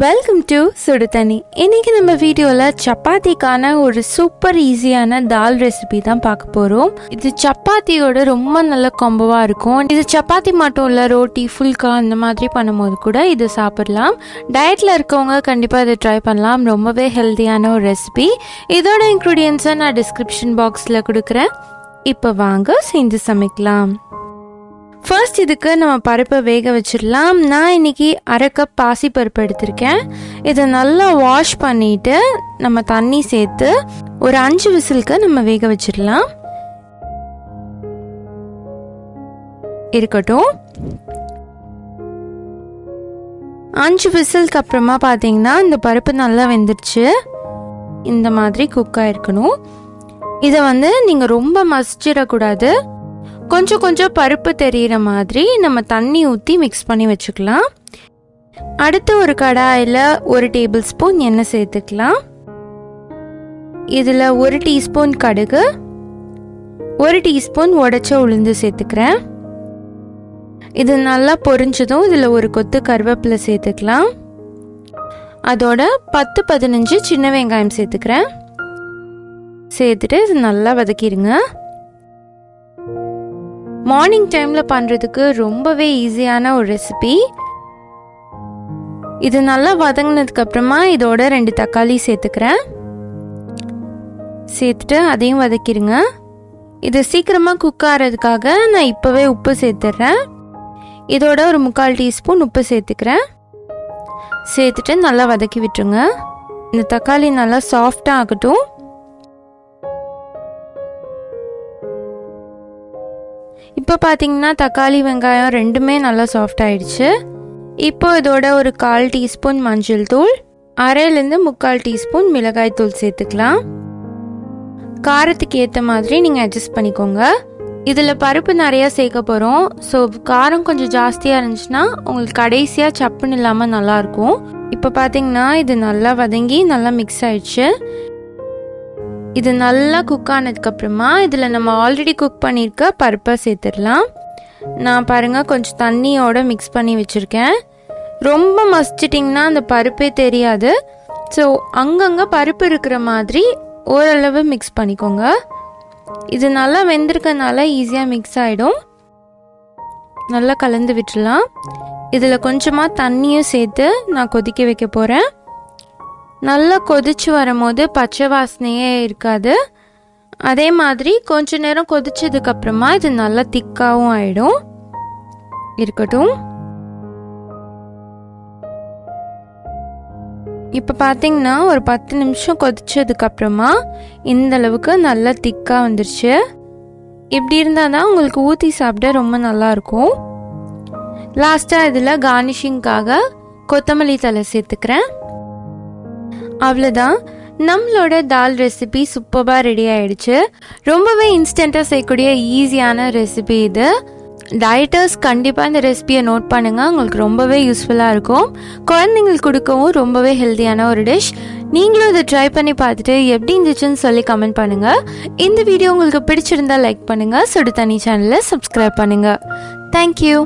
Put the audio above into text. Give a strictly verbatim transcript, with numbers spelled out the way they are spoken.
Welcome to சுடு தண்ணி. இன்றைக்கி நம்ம வீடியோவில் சப்பாத்திக்கான ஒரு சூப்பர் ஈஸியான தால் ரெசிபி தான் பார்க்க போகிறோம். இது சப்பாத்தியோட ரொம்ப நல்ல கொம்பவாக இருக்கும். இது சப்பாத்தி மட்டும் இல்லை, ரோட்டி, ஃபுல்கா அந்த மாதிரி பண்ணும்போது கூட இது சாப்பிடலாம். டயட்டில் இருக்கவங்க கண்டிப்பாக இதை ட்ரை பண்ணலாம். ரொம்பவே ஹெல்த்தியான ஒரு ரெசிபி. இதோட இன்க்ரீடியன்ஸை நான் டிஸ்கிரிப்ஷன் பாக்ஸில் கொடுக்குறேன். இப்போ வாங்க செஞ்சு சமைக்கலாம். ஃபர்ஸ்ட் இதுக்கு நம்ம பருப்பை வேக வச்சிடலாம். நான் இன்றைக்கி அரை கப் பாசி பருப்பு எடுத்திருக்கேன். இதை நல்லா வாஷ் பண்ணிவிட்டு நம்ம தண்ணி சேர்த்து ஒரு அஞ்சு விசிலுக்கு நம்ம வேக வச்சிடலாம். இருக்கட்டும், அஞ்சு விசிலுக்கு அப்புறமா பார்த்தீங்கன்னா இந்த பருப்பு நல்லா வெந்துடுச்சு. இந்த மாதிரி குக்காக இருக்கணும். இதை வந்து நீங்கள் ரொம்ப மசிச்சிடக்கூடாது. கொஞ்சம் கொஞ்சம் பருப்பு தெரிகிற மாதிரி நம்ம தண்ணி ஊற்றி மிக்ஸ் பண்ணி வச்சுக்கலாம். அடுத்து ஒரு கடாயில் ஒரு டேபிள் ஸ்பூன் எண்ணெய் சேர்த்துக்கலாம். இதில் ஒரு டீஸ்பூன் கடுகு, ஒரு டீஸ்பூன் உடைச்ச உளுந்து சேர்த்துக்கிறேன். இது நல்லா பொரிஞ்சதும் இதில் ஒரு கொத்து கருவேப்பிலை சேர்த்துக்கலாம். அதோட பத்து பதினஞ்சு சின்ன வெங்காயம் சேர்த்துக்கிறேன். சேர்த்துட்டு இது நல்லா வதக்கிடுங்க. மார்னிங் டைமில் பண்ணுறதுக்கு ரொம்பவே ஈஸியான ஒரு ரெசிபி. இது நல்லா வதங்கினதுக்கப்புறமா இதோட ரெண்டு தக்காளி சேர்த்துக்கிறேன். சேர்த்துட்டு அதையும் வதக்கிடுங்க. இது சீக்கிரமாக குக் ஆகிறதுக்காக நான் இப்போவே உப்பு சேர்த்துட்றேன். இதோட ஒரு முக்கால் டீஸ்பூன் உப்பு சேர்த்துக்கிறேன். சேர்த்துட்டு நல்லா வதக்கி விட்டுருங்க. இந்த தக்காளி நல்லா சாஃப்டாக ஆகட்டும். இப்போ பார்த்தீங்கன்னா தக்காளி வெங்காயம் ரெண்டுமே நல்லா சாஃப்ட் ஆகிடுச்சு. இப்போ இதோட ஒரு கால் டீஸ்பூன் மஞ்சள் தூள், அரையிலேருந்து முக்கால் டீஸ்பூன் மிளகாய் தூள் சேர்த்துக்கலாம். காரத்துக்கு ஏற்ற மாதிரி நீங்கள் அட்ஜஸ்ட் பண்ணிக்கோங்க. இதில் பருப்பு நிறையா சேர்க்க போகிறோம். ஸோ காரம் கொஞ்சம் ஜாஸ்தியாக இருந்துச்சுன்னா உங்களுக்கு கடைசியாக சப்புன்னு இல்லாமல் நல்லாயிருக்கும். இப்போ பார்த்தீங்கன்னா இது நல்லா வதங்கி நல்லா மிக்ஸ் ஆகிடுச்சு. இது நல்லா குக் ஆனதுக்கப்புறமா இதில் நம்ம ஆல்ரெடி குக் பண்ணியிருக்க பருப்பை சேர்த்துடலாம். நான் பாருங்கள் கொஞ்சம் தண்ணியோடு மிக்ஸ் பண்ணி வச்சுருக்கேன். ரொம்ப மசிச்சிட்டிங்கன்னா அந்த பருப்பே தெரியாது. ஸோ அங்கங்கே பருப்பு இருக்கிற மாதிரி ஓரளவு மிக்ஸ் பண்ணிக்கோங்க. இது நல்லா வெந்திருக்கனால ஈஸியாக மிக்ஸ் ஆகிடும். நல்லா கலந்து விட்டுடலாம். இதில் கொஞ்சமாக தண்ணியும் சேர்த்து நான் கொதிக்க வைக்க போகிறேன். நல்லா கொதிச்சு வரும்போது பச்சை வாசனையே இருக்காது. அதே மாதிரி கொஞ்ச நேரம் கொதிச்சதுக்கப்புறமா இது நல்லா திக்காகவும் ஆகிடும். இருக்கட்டும், இப்போ பார்த்தீங்கன்னா ஒரு பத்து நிமிஷம் கொதிச்சதுக்கப்புறமா இந்தளவுக்கு நல்லா திக்காக வந்துருச்சு. இப்படி இருந்தால் தான் உங்களுக்கு ஊற்றி சாப்பிட ரொம்ப நல்லாயிருக்கும். லாஸ்ட்டாக இதில் கார்னிஷிங்காக கொத்தமல்லி தலை சேர்த்துக்கிறேன். அவ்வளோதான், நம்மளோட தால் ரெசிபி சூப்பராக ரெடி ஆகிடுச்சு. ரொம்பவே இன்ஸ்டண்ட்டாக செய்யக்கூடிய ஈஸியான ரெசிபி இது. டயட்டர்ஸ் கண்டிப்பாக இந்த ரெசிபியை நோட் பண்ணுங்கள். உங்களுக்கு ரொம்பவே யூஸ்ஃபுல்லாக இருக்கும். குழந்தைங்களுக்கு கொடுக்கவும் ரொம்பவே ஹெல்த்தியான ஒரு டிஷ். நீங்களும் இதை ட்ரை பண்ணி பார்த்துட்டு எப்படி இருந்துச்சுன்னு சொல்லி கமெண்ட் பண்ணுங்கள். இந்த வீடியோ உங்களுக்கு பிடிச்சிருந்தால் லைக் பண்ணுங்கள். சுடு தண்ணி சேனலை சப்ஸ்கிரைப் பண்ணுங்கள். தேங்க்யூ.